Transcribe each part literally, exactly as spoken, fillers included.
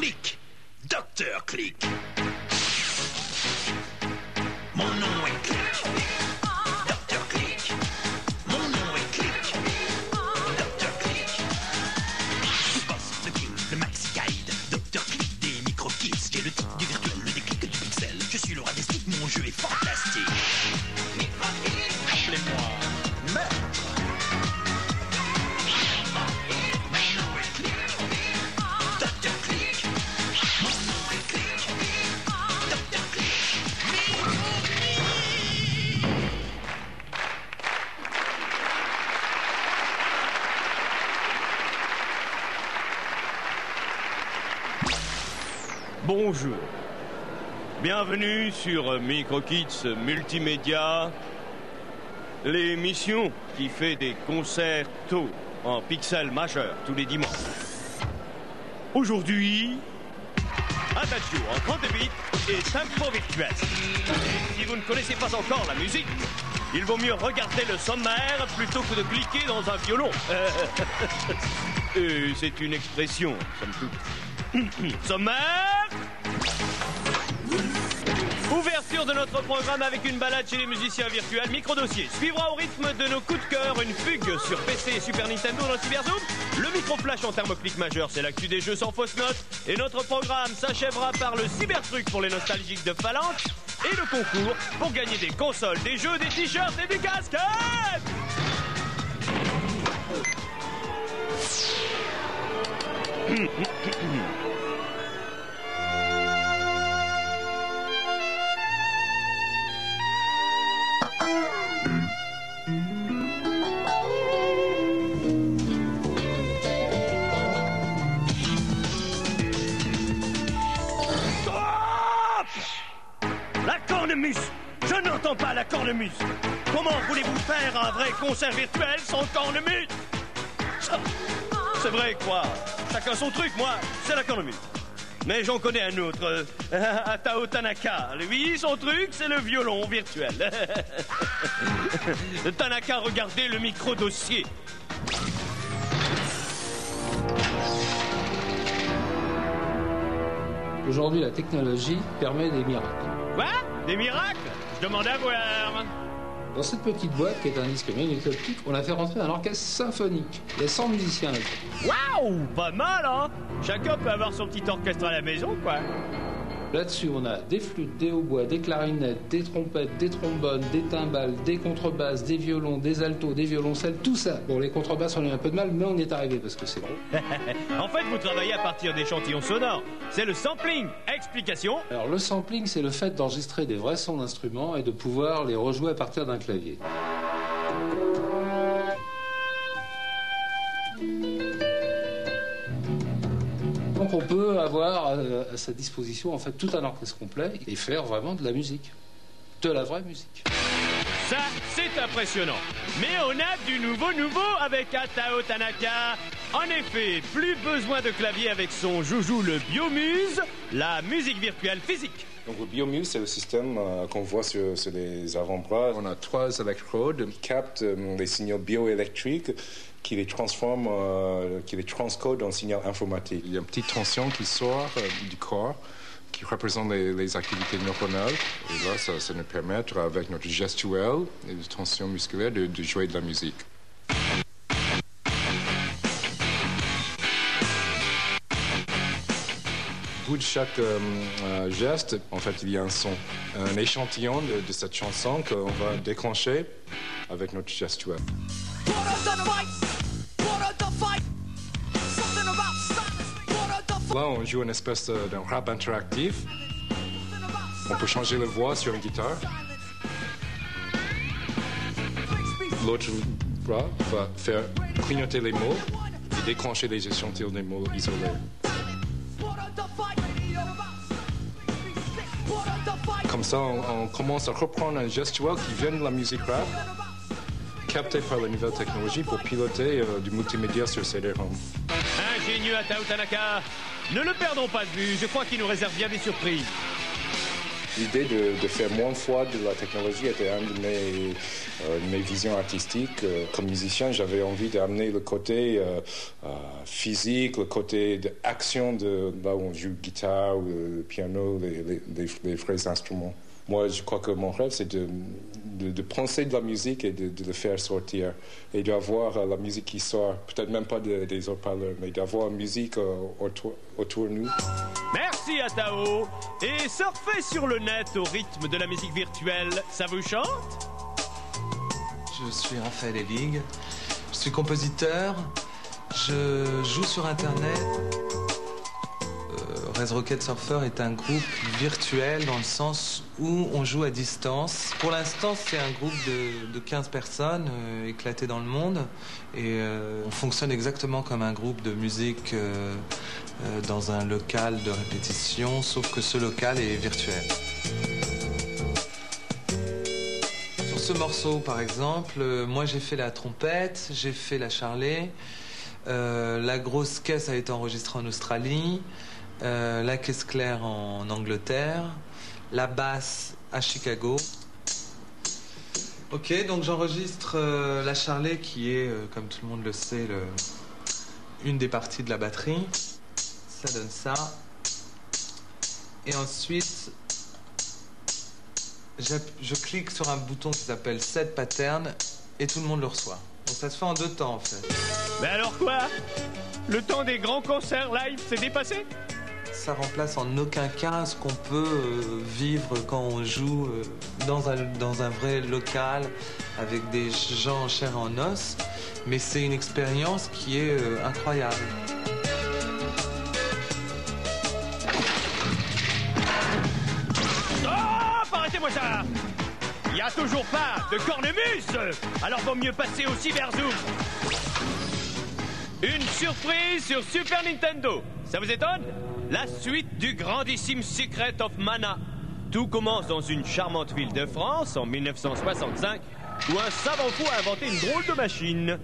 Click, Docteur Click. Mon nom est Click, Docteur Click. Mon nom est Click, Docteur Click. Le boss, le king, le maxi guide, Docteur Click des MicroKids. J'ai le titre du virtuel, le déclic du pixel. Je suis le roi des sticks, mon jeu est fantastique. MicroKids, appelez-moi. Bonjour, bienvenue sur MicroKids Multimédia, l'émission qui fait des concerts tôt en pixels majeurs tous les dimanches. Aujourd'hui, Adagio en trente-huit et tempo virtuel. Et si vous ne connaissez pas encore la musique, il vaut mieux regarder le sommaire plutôt que de cliquer dans un violon. Euh, C'est une expression, somme toute. Sommaire. Ouverture de notre programme avec une balade chez les musiciens virtuels. Micro-dossier suivra au rythme de nos coups de cœur une fugue sur P C et Super Nintendo dans le cyberzoom. Le micro-flash en thermoclic majeur, c'est l'actu des jeux sans fausse note. Et notre programme s'achèvera par le cybertruc pour les nostalgiques de Phalanx et le concours pour gagner des consoles, des jeux, des t-shirts et des casquettes. Je n'entends pas la cornemuse. Comment voulez-vous faire un vrai concert virtuel sans cornemuse? C'est vrai, quoi. Chacun son truc, moi, c'est la cornemuse. Mais j'en connais un autre, euh, Atao Tanaka. Lui, son truc, c'est le violon virtuel. Tanaka, regardez le micro-dossier. Aujourd'hui, la technologie permet des miracles. Quoi? Des miracles? Je demande à voir. Dans cette petite boîte qui est un disque magnétoptique, on a fait rentrer un orchestre symphonique. Il y a cent musiciens là. Waouh! Pas mal, hein? Chacun peut avoir son petit orchestre à la maison, quoi. Là-dessus, on a des flûtes, des hautbois, des clarinettes, des trompettes, des trombones, des timbales, des contrebasses, des violons, des altos, des violoncelles, tout ça. Bon, les contrebasses, on a eu un peu de mal, mais on y est arrivé parce que c'est gros. En fait, vous travaillez à partir d'échantillons sonores. C'est le sampling. Explication. Alors, le sampling, c'est le fait d'enregistrer des vrais sons d'instruments et de pouvoir les rejouer à partir d'un clavier. Donc on peut avoir à sa disposition en fait tout un orchestre complet et faire vraiment de la musique, de la vraie musique. Ça, c'est impressionnant. Mais on a du nouveau nouveau avec Atao Tanaka. En effet, plus besoin de clavier avec son joujou le Biomuse, la musique virtuelle physique. Donc le Biomuse, c'est le système euh, qu'on voit sur, sur les avant-bras. On a trois électrodes qui captent euh, les signaux bioélectriques qui les transforment, euh, qui les transcodent en signal informatique. Il y a une petite tension qui sort euh, du corps qui représente les, les activités neuronales. Et là, ça, ça nous permet, avec notre gestuelle et la tension musculaire, de, de jouer de la musique. Au bout de chaque euh, euh, geste, en fait, il y a un son, un échantillon de, de cette chanson qu'on va déclencher avec notre gestuelle. Là, on joue une espèce d'un rap interactif. On peut changer la voix sur une guitare. L'autre bras va faire clignoter les mots et déclencher les échantillons des mots isolés. Comme ça, on, on commence à reprendre un gestuel qui vient de la musique rap, capté par la nouvelle technologie pour piloter euh, du multimédia sur C D ROM. Ingénieux Atao Tanaka, ne le perdons pas de vue, je crois qu'il nous réserve bien des surprises. L'idée de, de faire moins froid de la technologie était une de mes, euh, mes visions artistiques. Comme musicien, j'avais envie d'amener le côté euh, euh, physique, le côté d'action de là où on joue guitare, ou piano, les, les, les, les vrais instruments. Moi, je crois que mon rêve, c'est de, de, de penser de la musique et de, de le faire sortir. Et d'avoir la musique qui sort, peut-être même pas de, des haut-parleurs, mais d'avoir une musique autour, autour de nous. Merci Atao. Et surfer sur le net au rythme de la musique virtuelle, ça vous chante? Je suis Raphaël Evig, je suis compositeur, je joue sur Internet. Rocket Surfer est un groupe virtuel dans le sens où on joue à distance. Pour l'instant, c'est un groupe de, de quinze personnes euh, éclatées dans le monde. Et euh, on fonctionne exactement comme un groupe de musique euh, euh, dans un local de répétition, sauf que ce local est virtuel. Sur ce morceau, par exemple, euh, moi j'ai fait la trompette, j'ai fait la charlée. Euh, la grosse caisse a été enregistrée en Australie. Euh, la caisse claire en Angleterre, la basse à Chicago. Ok, donc j'enregistre euh, la charlée qui est, euh, comme tout le monde le sait, le... une des parties de la batterie. Ça donne ça. Et ensuite, je clique sur un bouton qui s'appelle Set Pattern et tout le monde le reçoit. Donc ça se fait en deux temps en fait. Mais alors quoi? Le temps des grands concerts live s'est dépassé? Ça remplace en aucun cas ce qu'on peut vivre quand on joue dans un, dans un vrai local avec des gens en chair et en os, mais c'est une expérience qui est incroyable. Stop! Arrêtez-moi ça! Il n'y a toujours pas de cornemuse! Alors vaut mieux passer au cyberzoom! Une surprise sur Super Nintendo! Ça vous étonne? La suite du grandissime Secret of Mana. Tout commence dans une charmante ville de France en mille neuf cent soixante-cinq où un savant fou a inventé une drôle de machine.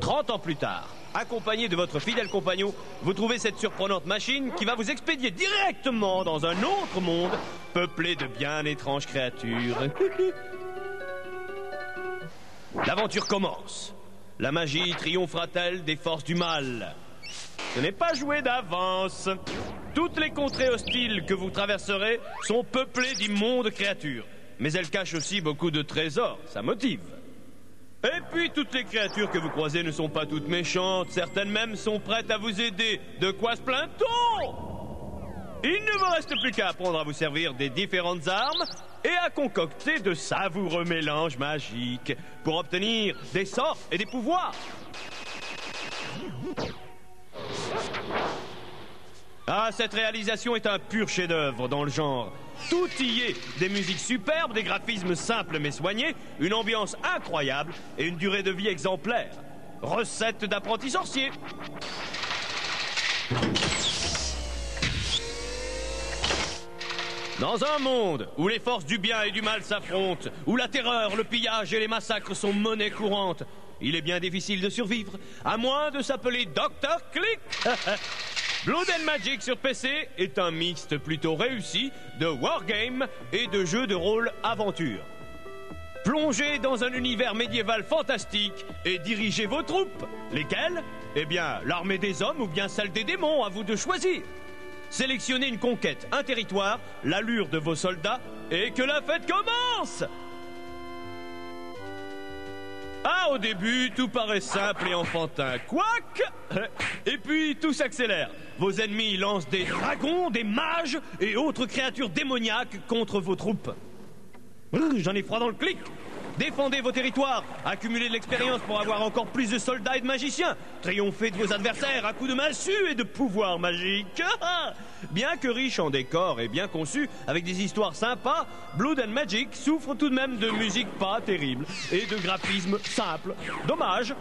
trente ans plus tard, accompagné de votre fidèle compagnon, vous trouvez cette surprenante machine qui va vous expédier directement dans un autre monde peuplé de bien étranges créatures. L'aventure commence. La magie triomphera-t-elle des forces du mal ? Ce n'est pas joué d'avance. Toutes les contrées hostiles que vous traverserez sont peuplées d'immondes créatures. Mais elles cachent aussi beaucoup de trésors, ça motive. Et puis toutes les créatures que vous croisez ne sont pas toutes méchantes. Certaines même sont prêtes à vous aider. De quoi se plaint-on? Il ne vous reste plus qu'à apprendre à vous servir des différentes armes et à concocter de savoureux mélanges magiques pour obtenir des sorts et des pouvoirs. Ah, cette réalisation est un pur chef-d'œuvre dans le genre. Tout y est, des musiques superbes, des graphismes simples mais soignés, une ambiance incroyable et une durée de vie exemplaire. Recette d'apprenti sorcier. Dans un monde où les forces du bien et du mal s'affrontent, où la terreur, le pillage et les massacres sont monnaie courante, il est bien difficile de survivre, à moins de s'appeler Docteur Click. Blood and Magic sur P C est un mixte plutôt réussi de wargame et de jeux de rôle aventure. Plongez dans un univers médiéval fantastique et dirigez vos troupes. Lesquelles? Eh bien, l'armée des hommes ou bien celle des démons, à vous de choisir. Sélectionnez une conquête, un territoire, l'allure de vos soldats et que la fête commence! Ah, au début, tout paraît simple et enfantin. Quoique! Et puis, tout s'accélère. Vos ennemis lancent des dragons, des mages et autres créatures démoniaques contre vos troupes. J'en ai froid dans le clic. Défendez vos territoires. Accumulez de l'expérience pour avoir encore plus de soldats et de magiciens. Triomphez de vos adversaires à coups de massue et de pouvoirs magiques. Bien que riche en décors et bien conçu, avec des histoires sympas, Blood and Magic souffre tout de même de musique pas terrible et de graphisme simple. Dommage.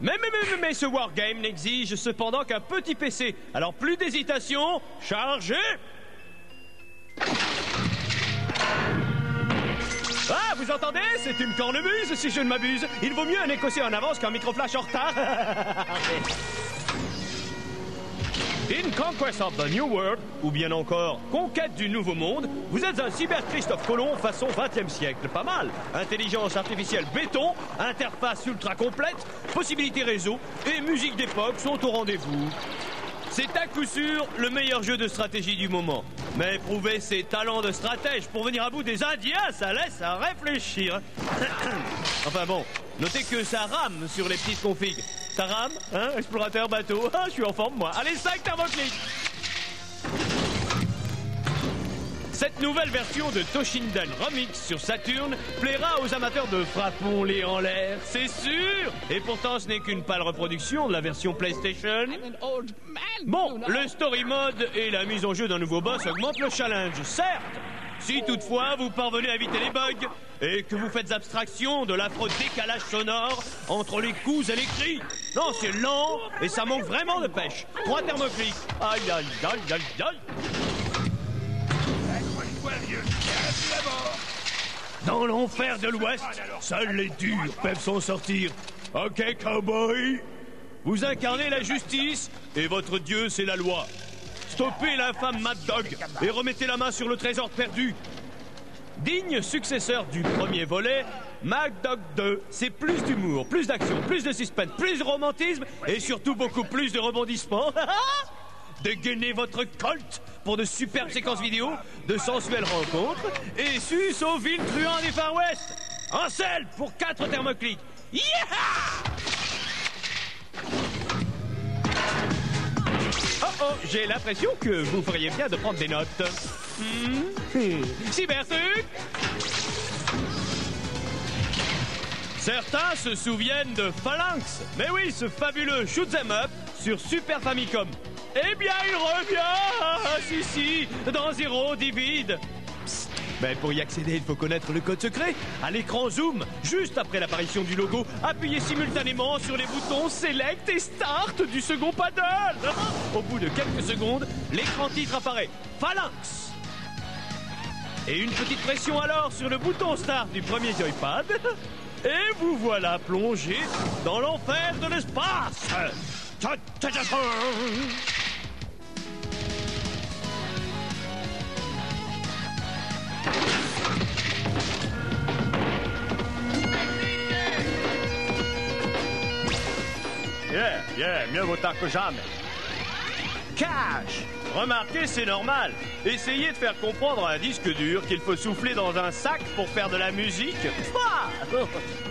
Mais, mais, mais, mais ce wargame n'exige cependant qu'un petit P C. Alors plus d'hésitation, chargez! Ah, vous entendez? C'est une cornemuse, si je ne m'abuse. Il vaut mieux un écossais en avance qu'un microflash en retard. In Conquest of the New World, ou bien encore Conquête du Nouveau Monde, vous êtes un cyber-Christophe Colomb façon vingtième siècle. Pas mal. Intelligence artificielle béton, interface ultra complète, possibilités réseau et musique d'époque sont au rendez-vous. C'est à coup sûr le meilleur jeu de stratégie du moment. Mais prouver ses talents de stratège pour venir à bout des Indiens, ça laisse à réfléchir. Enfin bon, notez que ça rame sur les petites configs. Ça rame, hein, explorateur, bateau. Ah, je suis en forme, moi. Allez, cinq turboclics. Cette nouvelle version de Toshinden Remix sur Saturn plaira aux amateurs de frappons-les en l'air, c'est sûr. Et pourtant, ce n'est qu'une pâle reproduction de la version PlayStation. Bon, le story mode et la mise en jeu d'un nouveau boss augmentent le challenge, certes. Si toutefois, vous parvenez à éviter les bugs et que vous faites abstraction de l'affreux décalage sonore entre les coups et les cris. Non, c'est lent et ça manque vraiment de pêche. Trois thermoclics. Aïe, aïe, aïe, aïe, aïe. Dans l'enfer de l'Ouest, seuls les durs peuvent s'en sortir. Ok, cowboy? Vous incarnez la justice et votre dieu, c'est la loi. Stoppez l'infâme Mad Dog et remettez la main sur le trésor perdu. Digne successeur du premier volet, Mad Dog deux, c'est plus d'humour, plus d'action, plus de suspense, plus de romantisme et surtout beaucoup plus de rebondissements. Dégainez votre colt pour de superbes séquences vidéo, de sensuelles rencontres et sus aux villes truands des Far West. En selle pour quatre thermoclics. Yeah! Oh oh, j'ai l'impression que vous feriez bien de prendre des notes. Hmm. Hmm. Cybertruc. Certains se souviennent de Phalanx. Mais oui, ce fabuleux shoot'em up sur Super Famicom. Eh bien, il revient. Ah, si, si, dans Zero Divide. Psst. Mais pour y accéder, il faut connaître le code secret. À l'écran Zoom, juste après l'apparition du logo, appuyez simultanément sur les boutons Select et Start du second paddle. Au bout de quelques secondes, l'écran titre apparaît. Phalanx. Et une petite pression alors sur le bouton Start du premier joypad. Et vous voilà plongé dans l'enfer de l'espace. Ta ta ta ta. Yeah, yeah, mieux vaut tard que jamais. Cache! Remarquez, c'est normal. Essayez de faire comprendre à un disque dur qu'il faut souffler dans un sac pour faire de la musique. Ah!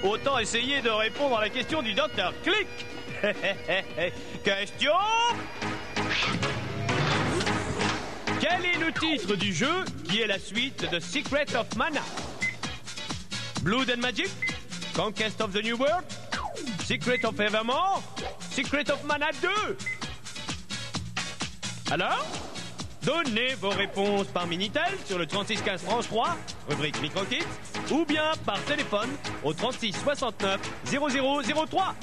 Autant essayer de répondre à la question du docteur Click. Question! Quel est le titre du jeu qui est la suite de Secret of Mana? Blood and Magic? Conquest of the New World? Secret of Evermore? Secret of Mana deux? Alors, donnez vos réponses par Minitel sur le trente-six quinze France trois, rubrique MicroKids, ou bien par téléphone au trente-six soixante-neuf zéro zéro zéro trois.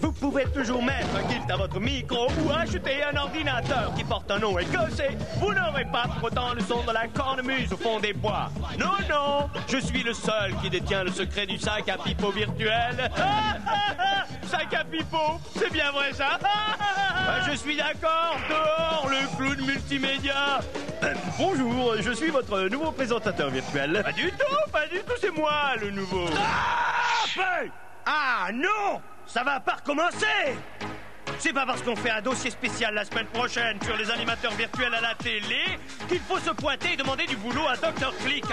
Vous pouvez toujours mettre un gift à votre micro ou acheter un ordinateur qui porte un nom écossais. Vous n'aurez pas pour autant le son de la cornemuse au fond des bois. Non, non, je suis le seul qui détient le secret du sac à pipeau virtuel. Ah, ah, ah, sac à pipeau, c'est bien vrai ça. Ah, ah, ah, je suis d'accord, dehors le clown multimédia. Euh, bonjour, je suis votre nouveau présentateur virtuel. Pas du tout, pas du tout, c'est moi le nouveau. Ah, ben, ah non! Ça va pas recommencer! C'est pas parce qu'on fait un dossier spécial la semaine prochaine sur les animateurs virtuels à la télé qu'il faut se pointer et demander du boulot à Docteur Click.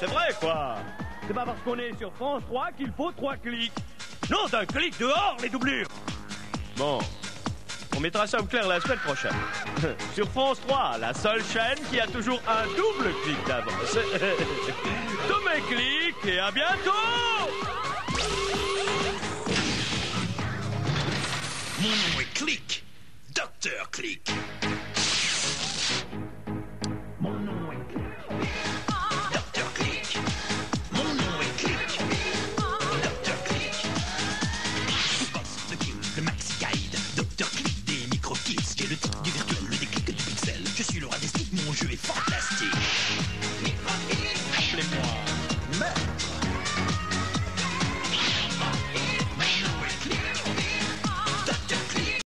C'est vrai, quoi. C'est pas parce qu'on est sur France trois qu'il faut trois clics. Non, d'un clic dehors, les doublures. Bon, on mettra ça au clair la semaine prochaine. Sur France trois, la seule chaîne qui a toujours un double clic d'avance. Tous mes clics et à bientôt! Mon nom est Click, Docteur Click. Mon nom est Click, Docteur Click. Mon nom est Click, Docteur Click. Boss, the king, the max.